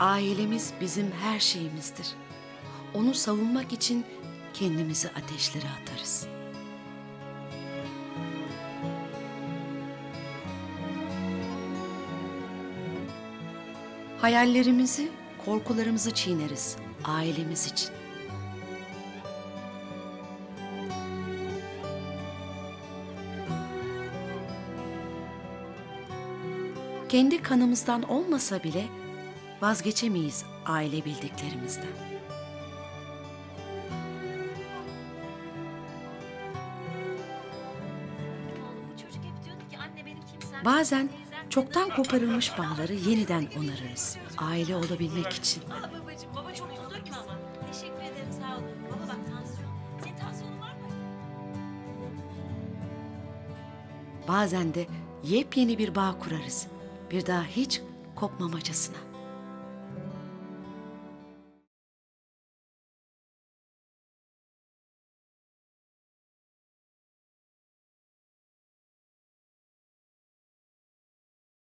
Ailemiz bizim her şeyimizdir. Onu savunmak için kendimizi ateşlere atarız. Hayallerimizi, korkularımızı çiğneriz ailemiz için. Kendi kanımızdan olmasa bile vazgeçemeyiz aile bildiklerimizden. Bazen çoktan koparılmış bağları yeniden onarırız aile olabilmek için. Bazen de yepyeni bir bağ kurarız, bir daha hiç kopmamacasına.